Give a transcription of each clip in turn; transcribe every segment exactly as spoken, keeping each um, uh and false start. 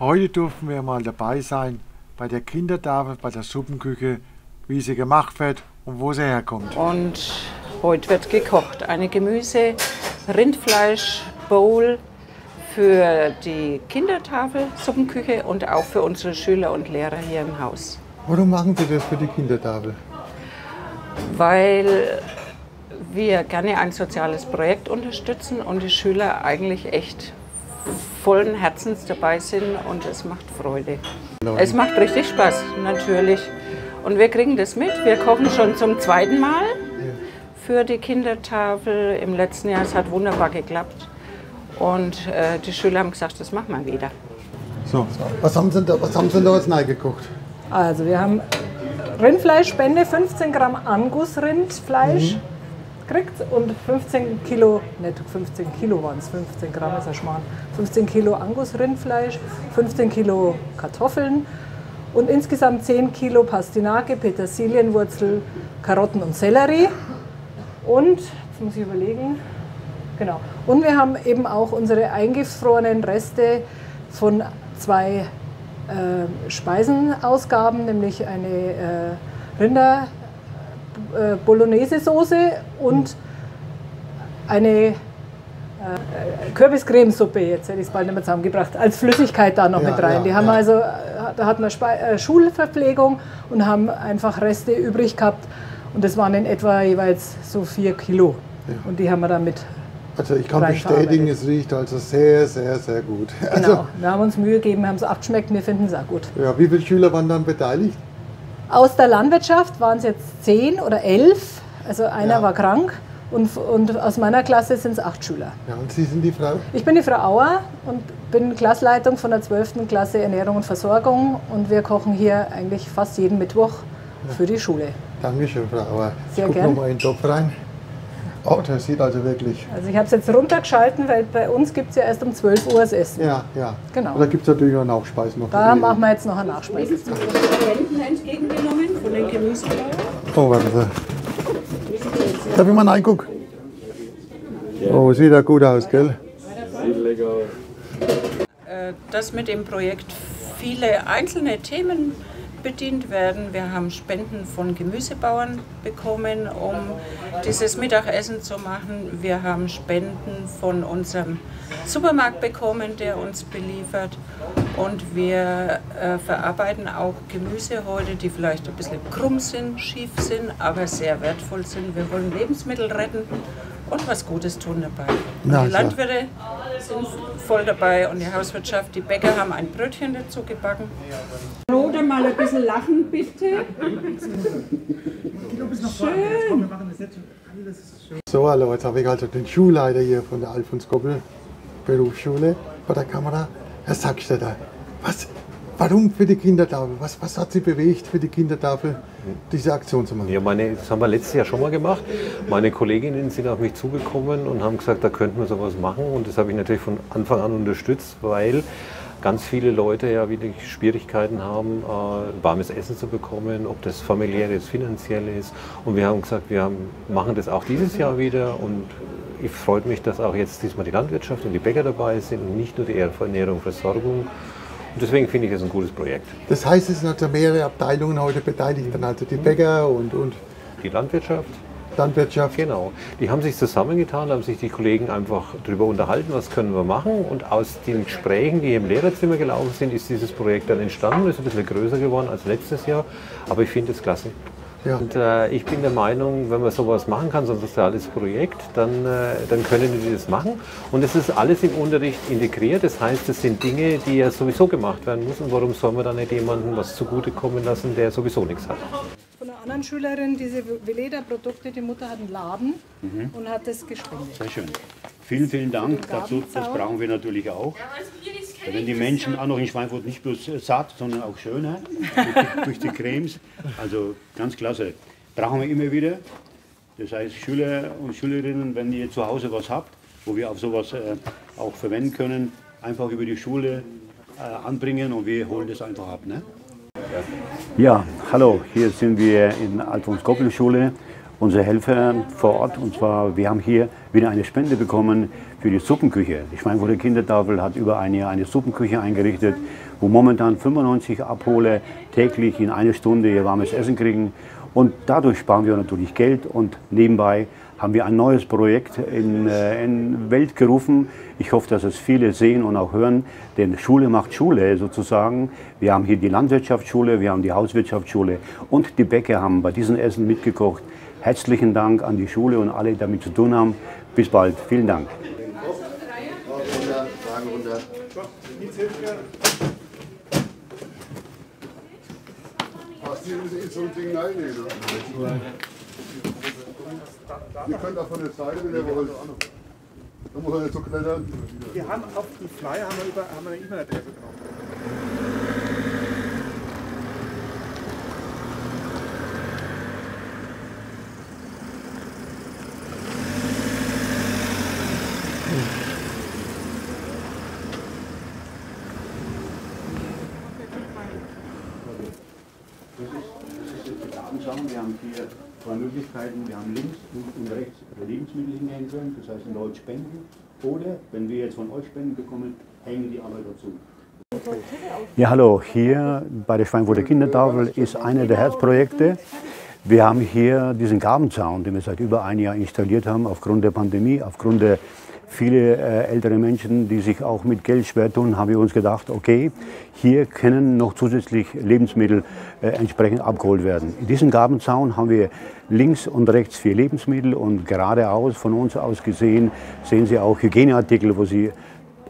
Heute durften wir mal dabei sein bei der Kindertafel, bei der Suppenküche, wie sie gemacht wird und wo sie herkommt. Und heute wird gekocht. Eine Gemüse-, Rindfleisch-, Bowl für die Kindertafel, Suppenküche und auch für unsere Schüler und Lehrer hier im Haus. Warum machen Sie das für die Kindertafel? Weil wir gerne ein soziales Projekt unterstützen und die Schüler eigentlich echt vollen Herzens dabei sind und es macht Freude. Es macht richtig Spaß, natürlich. Und wir kriegen das mit. Wir kochen schon zum zweiten Mal für die Kindertafel. Im letzten Jahr, es hat wunderbar geklappt. Und äh, die Schüler haben gesagt, das machen wir wieder. So, was haben Sie da, was haben Sie da jetzt neu gekocht? Also wir haben Rindfleischspende, fünfzehn Gramm Angus-Rindfleisch. Mhm. Kriegt und fünfzehn Kilo, nicht fünfzehn Kilo waren es, fünfzehn Gramm ist ein Schmarrn, fünfzehn Kilo Angus-Rindfleisch, fünfzehn Kilo Kartoffeln und insgesamt zehn Kilo Pastinake, Petersilienwurzel, Karotten und Sellerie und, jetzt muss ich überlegen, genau, und wir haben eben auch unsere eingefrorenen Reste von zwei äh, Speisenausgaben, nämlich eine äh, Rinder- Bolognese-Soße und eine äh, Kürbiscremesuppe, jetzt hätte ich es bald nicht mehr zusammengebracht, als Flüssigkeit da noch ja, mit rein. Ja, die haben ja. also, da hatten wir Spe äh, Schulverpflegung und haben einfach Reste übrig gehabt und das waren in etwa jeweils so vier Kilo ja. und die haben wir dann mit. Also ich kann bestätigen, es riecht also sehr, sehr, sehr gut. Genau, also, wir haben uns Mühe gegeben, wir haben es abgeschmeckt, wir finden es auch gut. Ja, wie viele Schüler waren dann beteiligt? Aus der Landwirtschaft waren es jetzt zehn oder elf, also einer ja. war krank und, und aus meiner Klasse sind es acht Schüler. Ja, und Sie sind die Frau? Ich bin die Frau Auer und bin Klassleitung von der zwölften Klasse Ernährung und Versorgung und wir kochen hier eigentlich fast jeden Mittwoch ja. für die Schule. Dankeschön, Frau Auer. Sehr gerne. Ich guck noch mal in den Topf rein. Oh, das sieht also wirklich... Also ich habe es jetzt runtergeschalten, weil bei uns gibt es ja erst um zwölf Uhr das Essen. Ja, ja. Genau. Da gibt es natürlich auch einen Nachspeis noch. Da machen wir jetzt noch einen Nachspeis. Das ist zum Studenten entgegengenommen von den Gemüsebauern. Oh, warte mal. Darf ich mal reingucken? Oh, sieht ja gut aus, gell? Sieht lecker aus. Dass mit dem Projekt viele einzelne Themen bedient werden. Wir haben Spenden von Gemüsebauern bekommen, um dieses Mittagessen zu machen. Wir haben Spenden von unserem Supermarkt bekommen, der uns beliefert. Und wir äh, verarbeiten auch Gemüsehäute, die vielleicht ein bisschen krumm sind, schief sind, aber sehr wertvoll sind. Wir wollen Lebensmittel retten und was Gutes tun dabei. Und die Landwirte sind voll dabei und die Hauswirtschaft, die Bäcker haben ein Brötchen dazu gebacken. Oder mal ein bisschen lachen, bitte. Schön. So, hallo, jetzt habe ich also den Schulleiter hier von der Alfons Goppel Berufsschule vor der Kamera. Herr Sacksteder, was, warum für die Kindertafel? Was, was hat Sie bewegt, für die Kindertafel diese Aktion zu machen? Ja, meine, das haben wir letztes Jahr schon mal gemacht. Meine Kolleginnen sind auf mich zugekommen und haben gesagt, da könnten wir sowas machen. Und das habe ich natürlich von Anfang an unterstützt, weil ganz viele Leute ja wieder Schwierigkeiten haben, äh, warmes Essen zu bekommen, ob das familiär ist, finanziell ist. Und wir haben gesagt, wir haben, machen das auch dieses Jahr wieder. Und ich freue mich, dass auch jetzt diesmal die Landwirtschaft und die Bäcker dabei sind und nicht nur die Ernährung und Versorgung. Und deswegen finde ich es ein gutes Projekt. Das heißt, es sind also mehrere Abteilungen heute beteiligt, dann also die Bäcker und, und die Landwirtschaft. Landwirtschaft. Genau. Die haben sich zusammengetan, haben sich die Kollegen einfach darüber unterhalten, was können wir machen. Und aus den Gesprächen, die im Lehrerzimmer gelaufen sind, ist dieses Projekt dann entstanden. Ist ein bisschen größer geworden als letztes Jahr, aber ich finde es klasse. Ja. Und äh, ich bin der Meinung, wenn man sowas machen kann, so ein soziales Projekt, dann, äh, dann können die das machen. Und es ist alles im Unterricht integriert. Das heißt, es sind Dinge, die ja sowieso gemacht werden müssen. Warum sollen wir dann nicht jemandem was zugutekommen lassen, der sowieso nichts hat? Von einer anderen Schülerin, diese Veleda-Produkte, die Mutter hat einen Laden mhm. und hat das gespendet. Sehr schön. Vielen, vielen Dank dazu. Das brauchen wir natürlich auch. Wenn die Menschen auch noch in Schweinfurt nicht bloß satt, sondern auch schöner, durch die Cremes, also ganz klasse, brauchen wir immer wieder. Das heißt, Schüler und Schülerinnen, wenn ihr zu Hause was habt, wo wir auf sowas äh, auch verwenden können, einfach über die Schule äh, anbringen und wir holen das einfach ab. Ne? Ja, hallo, hier sind wir in der Alfons Goppel Schule unsere Helfer vor Ort. Und zwar, wir haben hier wieder eine Spende bekommen für die Suppenküche. Die Schweinfurter Kindertafel hat über ein Jahr eine Suppenküche eingerichtet, wo momentan fünfundneunzig Abholer täglich in einer Stunde ihr warmes Essen kriegen. Und dadurch sparen wir natürlich Geld und nebenbei haben wir ein neues Projekt in die Welt gerufen. Ich hoffe, dass es viele sehen und auch hören, denn Schule macht Schule sozusagen. Wir haben hier die Landwirtschaftsschule, wir haben die Hauswirtschaftsschule und die Bäcker haben bei diesem Essen mitgekocht. Herzlichen Dank an die Schule und alle, die damit zu tun haben. Bis bald. Vielen Dank. Ihr könnt auch von der Seite, wenn ihr wollt. Da muss man nicht so klettern. Wir haben auf dem Flyer haben wir über, haben wir eine E-Mail-Adresse drauf. Wir haben hier zwei Möglichkeiten, wir haben links und rechts Lebensmittel hängen können, das heißt Leute spenden, oder wenn wir jetzt von euch Spenden bekommen, hängen die aber dazu. Ja hallo, hier bei der Schweinfurter Kindertafel ist einer der Herzprojekte. Wir haben hier diesen Gabenzaun, den wir seit über einem Jahr installiert haben, aufgrund der Pandemie, aufgrund der viele ältere Menschen, die sich auch mit Geld schwer tun, haben wir uns gedacht, okay, hier können noch zusätzlich Lebensmittel entsprechend abgeholt werden. In diesem Gabenzaun haben wir links und rechts vier Lebensmittel und geradeaus von uns aus gesehen sehen Sie auch Hygieneartikel, wo Sie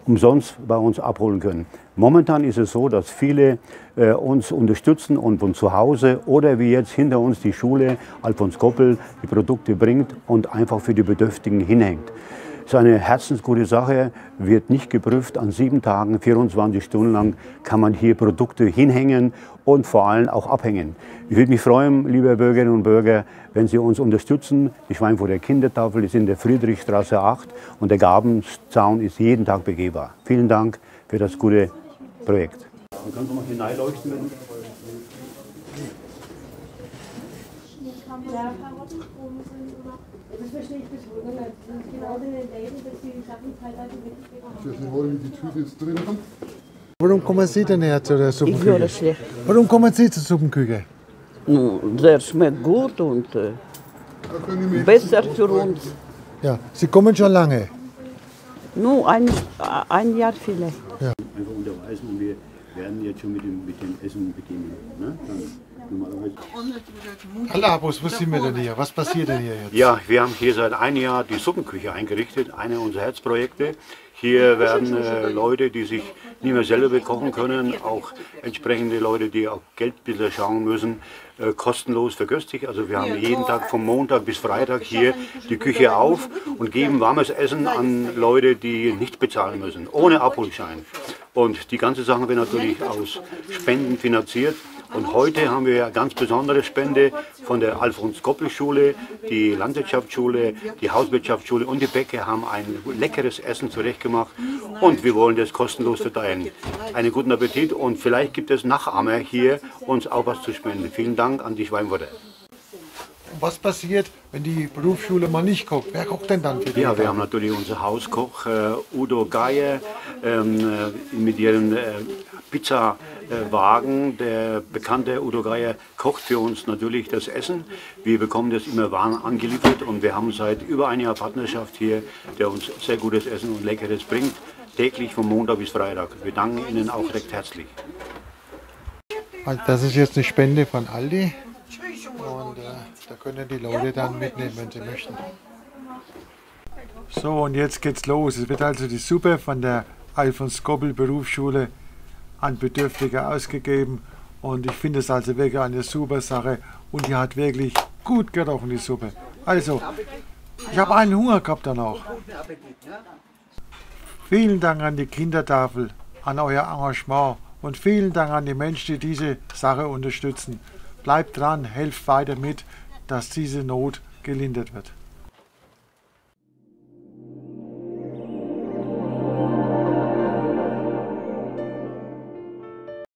umsonst bei uns abholen können. Momentan ist es so, dass viele äh, uns unterstützen und von zu Hause oder wie jetzt hinter uns die Schule Alfons Goppel die Produkte bringt und einfach für die Bedürftigen hinhängt. Das ist eine herzensgute Sache, wird nicht geprüft. An sieben Tagen, vierundzwanzig Stunden lang kann man hier Produkte hinhängen und vor allem auch abhängen. Ich würde mich freuen, liebe Bürgerinnen und Bürger, wenn Sie uns unterstützen. Die Schweinfurter Kindertafel ist in der Friedrichstraße acht und der Gabenzaun ist jeden Tag begehbar. Vielen Dank für das gute Projekt. Man kann mal hineinleuchten. Das verstehe ich bis heute nicht. Das ist genau in den Läden, dass die Sachen teilweise wirklich nicht wollen, wie die Tüte jetzt drin haben. Warum kommen Sie denn her zu der Suppenküche? Warum kommen Sie zur Suppenküche? Nun, der schmeckt gut und äh, besser für uns. Ja, Sie kommen schon lange? Nur ein, ein Jahr vielleicht. Ja. Einfach unterweisen und wir werden jetzt schon mit dem, mit dem Essen beginnen. Ne? Alabus, wo sind wir denn hier? Was passiert denn hier jetzt? Ja, wir haben hier seit einem Jahr die Suppenküche eingerichtet, eine unserer Herzprojekte. Hier werden äh, Leute, die sich nicht mehr selber kochen können, auch entsprechende Leute, die auch Geldbücher schauen müssen, äh, kostenlos verköstigt. Also wir haben jeden Tag vom Montag bis Freitag hier die Küche auf und geben warmes Essen an Leute, die nicht bezahlen müssen, ohne Abholschein. Und die ganze Sache wird natürlich aus Spenden finanziert. Und heute haben wir eine ganz besondere Spende von der Alfons Goppel Schule, die Landwirtschaftsschule, die Hauswirtschaftsschule und die Bäcker haben ein leckeres Essen zurechtgemacht und wir wollen das kostenlos verteilen. Einen guten Appetit und vielleicht gibt es Nachahmer hier, uns auch was zu spenden. Vielen Dank an die Schweinfurter. Was passiert, wenn die Berufsschule mal nicht kocht? Wer kocht denn dann für die? Ja, wir haben natürlich unseren Hauskoch äh, Udo Geier ähm, mit ihren äh, Pizzawagen. Der bekannte Udo Geier kocht für uns natürlich das Essen. Wir bekommen das immer warm angeliefert und wir haben seit über einem Jahr Partnerschaft hier, der uns sehr gutes Essen und Leckeres bringt, täglich von Montag bis Freitag. Wir danken Ihnen auch recht herzlich. Das ist jetzt eine Spende von Aldi. Und äh, da können die Leute dann mitnehmen, wenn sie möchten. So, und jetzt geht's los. Es wird also die Suppe von der Alfons Goppel Berufsschule an Bedürftige ausgegeben. Und ich finde es also wirklich eine super Sache. Und die hat wirklich gut gerochen, die Suppe. Also, ich habe einen Hunger gehabt dann auch. Vielen Dank an die Kindertafel, an euer Engagement. Und vielen Dank an die Menschen, die diese Sache unterstützen. Bleibt dran, helft weiter mit, dass diese Not gelindert wird.